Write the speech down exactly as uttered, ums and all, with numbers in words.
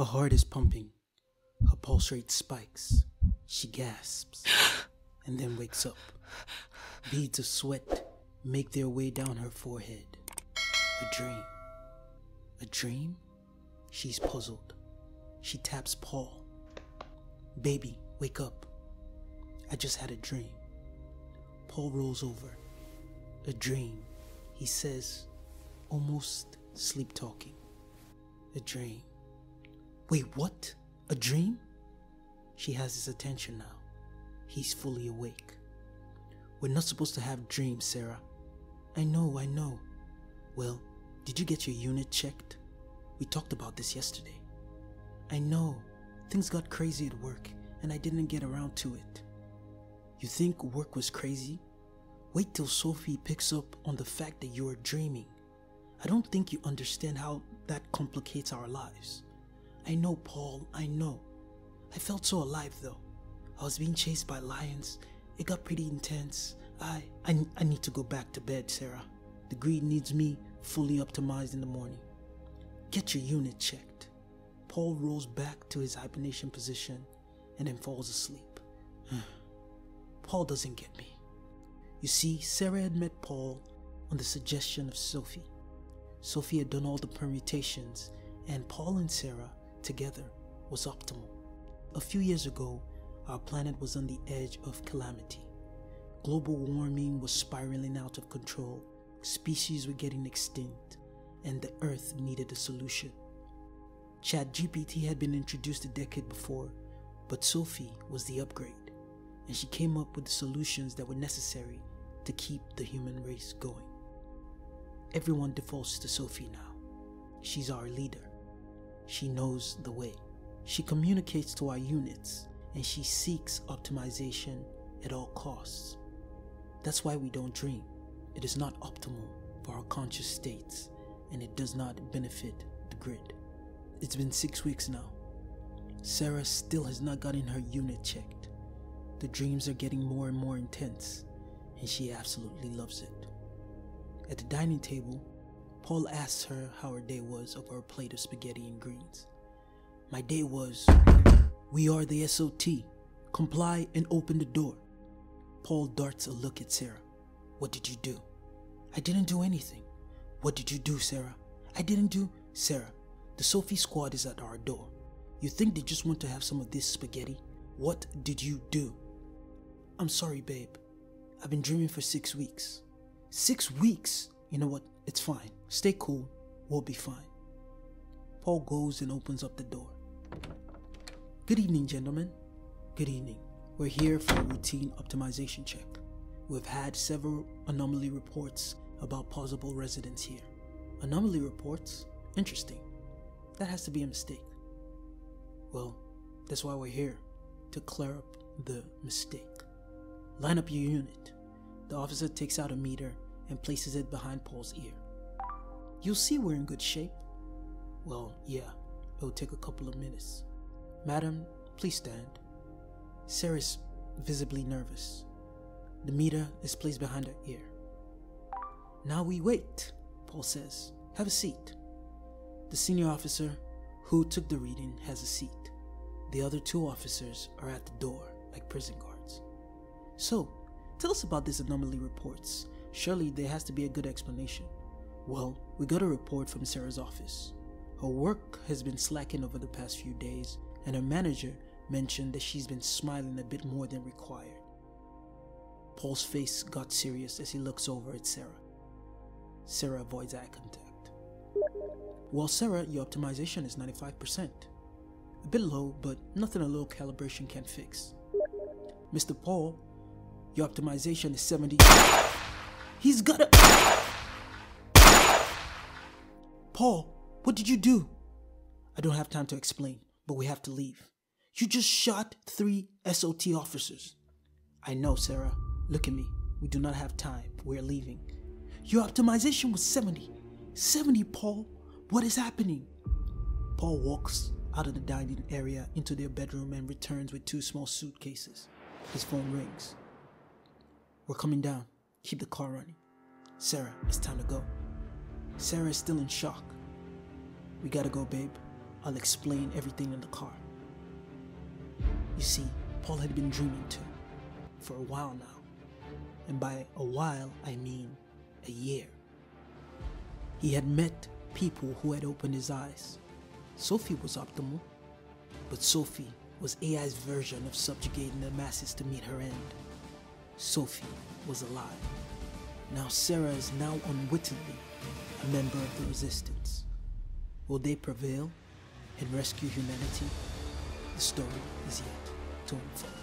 Her heart is pumping. Her pulse rate spikes. She gasps and then wakes up. Beads of sweat make their way down her forehead. A dream. A dream? She's puzzled. She taps Paul. Baby, wake up. I just had a dream. Paul rolls over. A dream, he says, almost sleep talking. A dream. Wait, what? A dream? She has his attention now. He's fully awake. We're not supposed to have dreams, Sarah. I know, I know. Well, did you get your unit checked? We talked about this yesterday. I know. Things got crazy at work, and I didn't get around to it. You think work was crazy? Wait till Sophie picks up on the fact that you are dreaming. I don't think you understand how that complicates our lives. I know, Paul, I know. I felt so alive, though. I was being chased by lions. It got pretty intense. I, I, I need to go back to bed, Sarah. The grid needs me fully optimized in the morning. Get your unit checked. Paul rolls back to his hibernation position and then falls asleep. Paul doesn't get me. You see, Sarah had met Paul on the suggestion of Sophie. Sophie had done all the permutations, and Paul and Sarah together was optimal. A few years ago, our planet was on the edge of calamity. Global warming was spiraling out of control, species were getting extinct, and the Earth needed a solution. ChatGPT had been introduced a decade before, but Sophie was the upgrade, and she came up with the solutions that were necessary to keep the human race going. Everyone defaults to Sophie now. She's our leader. She knows the way. She communicates to our units, and she seeks optimization at all costs. That's why we don't dream. It is not optimal for our conscious states, and it does not benefit the grid. It's been six weeks now. Sarah still has not gotten her unit checked. The dreams are getting more and more intense, and she absolutely loves it. At the dining table, Paul asks her how her day was over a plate of spaghetti and greens. My day was, we are the S O T. Comply and open the door. Paul darts a look at Sarah. What did you do? I didn't do anything. What did you do, Sarah? I didn't do... Sarah, the Sophie squad is at our door. You think they just want to have some of this spaghetti? What did you do? I'm sorry, babe. I've been dreaming for six weeks. Six weeks? You know what? It's fine. Stay cool. We'll be fine. Paul goes and opens up the door. Good evening, gentlemen. Good evening. We're here for a routine optimization check. We've had several anomaly reports about possible residents here. Anomaly reports? Interesting. That has to be a mistake. Well, that's why we're here, to clear up the mistake. Line up your unit. The officer takes out a meter and places it behind Paul's ear. You'll see we're in good shape. Well, yeah, it'll take a couple of minutes. Madam, please stand. Sarah's visibly nervous. The meter is placed behind her ear. Now we wait, Paul says. Have a seat. The senior officer who took the reading has a seat. The other two officers are at the door like prison guards. So, tell us about these anomaly reports. Surely there has to be a good explanation. Well, we got a report from Sarah's office. Her work has been slacking over the past few days, and her manager mentioned that she's been smiling a bit more than required. Paul's face got serious as he looks over at Sarah. Sarah avoids eye contact. Well, Sarah, your optimization is ninety-five percent. A bit low, but nothing a little calibration can fix. Mister Paul, your optimization is seventy. He's got a... Paul, what did you do? I don't have time to explain, but we have to leave. You just shot three S O T officers. I know, Sarah. Look at me. We do not have time. We're leaving. Your optimization was seventy. seventy, Paul. What is happening? Paul walks out of the dining area into their bedroom and returns with two small suitcases. His phone rings. We're coming down. Keep the car running. Sarah, it's time to go. Sarah is still in shock. We gotta go, babe. I'll explain everything in the car. You see, Paul had been dreaming too, for a while now. And by a while, I mean a year. He had met people who had opened his eyes. Sophie was optimal, but Sophie was A I's version of subjugating the masses to meet her end. Sophie was alive. Now Sarah is now unwittingly a member of the resistance. Will they prevail and rescue humanity? The story is yet to unfold.